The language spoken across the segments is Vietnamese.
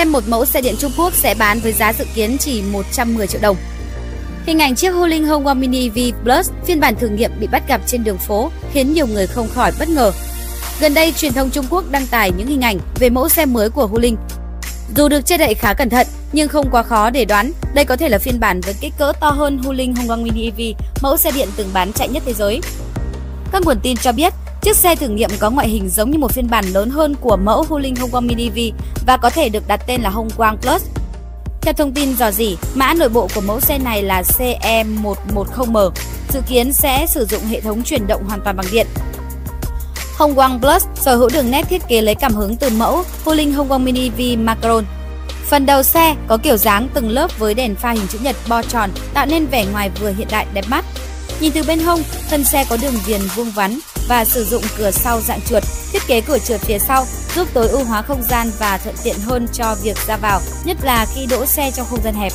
Thêm một mẫu xe điện Trung Quốc sẽ bán với giá dự kiến chỉ 110 triệu đồng. Hình ảnh chiếc Wuling Hongguang Mini EV Plus phiên bản thử nghiệm bị bắt gặp trên đường phố khiến nhiều người không khỏi bất ngờ. Gần đây, truyền thông Trung Quốc đăng tải những hình ảnh về mẫu xe mới của Wuling. Dù được che đậy khá cẩn thận, nhưng không quá khó để đoán đây có thể là phiên bản với kích cỡ to hơn Wuling Hongguang Mini EV, mẫu xe điện từng bán chạy nhất thế giới. Các nguồn tin cho biết, chiếc xe thử nghiệm có ngoại hình giống như một phiên bản lớn hơn của mẫu Wuling Hongguang Mini EV và có thể được đặt tên là Hongguang Plus. Theo thông tin dò dỉ, mã nội bộ của mẫu xe này là CM110M, dự kiến sẽ sử dụng hệ thống chuyển động hoàn toàn bằng điện. Hongguang Plus sở hữu đường nét thiết kế lấy cảm hứng từ mẫu Wuling Hongguang Mini EV Macron. Phần đầu xe có kiểu dáng từng lớp với đèn pha hình chữ nhật bo tròn tạo nên vẻ ngoài vừa hiện đại đẹp mắt. Nhìn từ bên hông, thân xe có đường viền vuông vắn và sử dụng cửa sau dạng trượt. Thiết kế cửa trượt phía sau giúp tối ưu hóa không gian và thuận tiện hơn cho việc ra vào, nhất là khi đỗ xe trong không gian hẹp.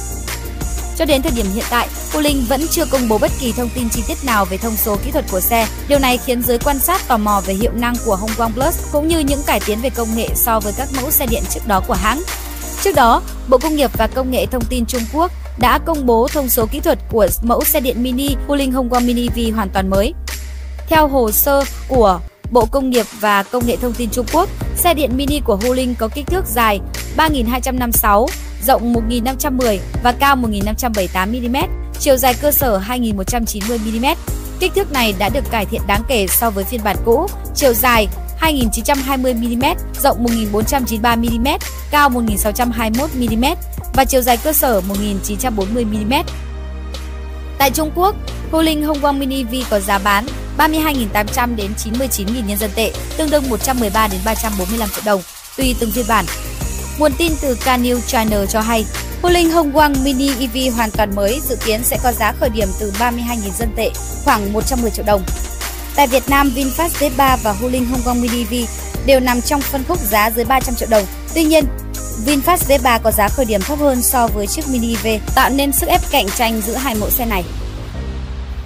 Cho đến thời điểm hiện tại, Wuling vẫn chưa công bố bất kỳ thông tin chi tiết nào về thông số kỹ thuật của xe. Điều này khiến giới quan sát tò mò về hiệu năng của Hongguang Plus cũng như những cải tiến về công nghệ so với các mẫu xe điện trước đó của hãng. Trước đó, Bộ Công nghiệp và Công nghệ Thông tin Trung Quốc đã công bố thông số kỹ thuật của mẫu xe điện mini Wuling Hongguang Mini EV hoàn toàn mới. Theo hồ sơ của Bộ Công nghiệp và Công nghệ Thông tin Trung Quốc, xe điện mini của Wuling có kích thước dài 3.256, rộng 1.510 và cao 1.578mm, chiều dài cơ sở 2.190mm. Kích thước này đã được cải thiện đáng kể so với phiên bản cũ, chiều dài 2.920mm, rộng 1.493mm, cao 1.621mm và chiều dài cơ sở 1.940mm. Tại Trung Quốc, Wuling Hongguang Mini EV có giá bán 32.800 đến 99.000 nhân dân tệ, tương đương 113 đến 345 triệu đồng, tùy từng phiên bản. Nguồn tin từ CNews China cho hay, Wuling Hongguang Mini EV hoàn toàn mới dự kiến sẽ có giá khởi điểm từ 32.000 dân tệ, khoảng 110 triệu đồng. Tại Việt Nam, VinFast VF3 và Wuling Hongguang Mini EV đều nằm trong phân khúc giá dưới 300 triệu đồng. Tuy nhiên, VinFast VF3 có giá khởi điểm thấp hơn so với chiếc Mini EV, tạo nên sức ép cạnh tranh giữa hai mẫu xe này.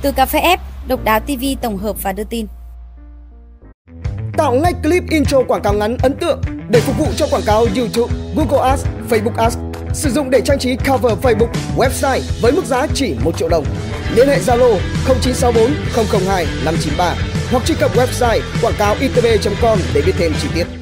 Từ Cà Phê F, Độc Đáo TV tổng hợp và đưa tin. Tạo ngay clip intro quảng cáo ngắn ấn tượng để phục vụ cho quảng cáo YouTube, Google Ads, Facebook Ads. Sử dụng để trang trí cover Facebook, website với mức giá chỉ 1 triệu đồng. Liên hệ Zalo 0964 002 593 hoặc truy cập website quảng cáo itb.com để biết thêm chi tiết.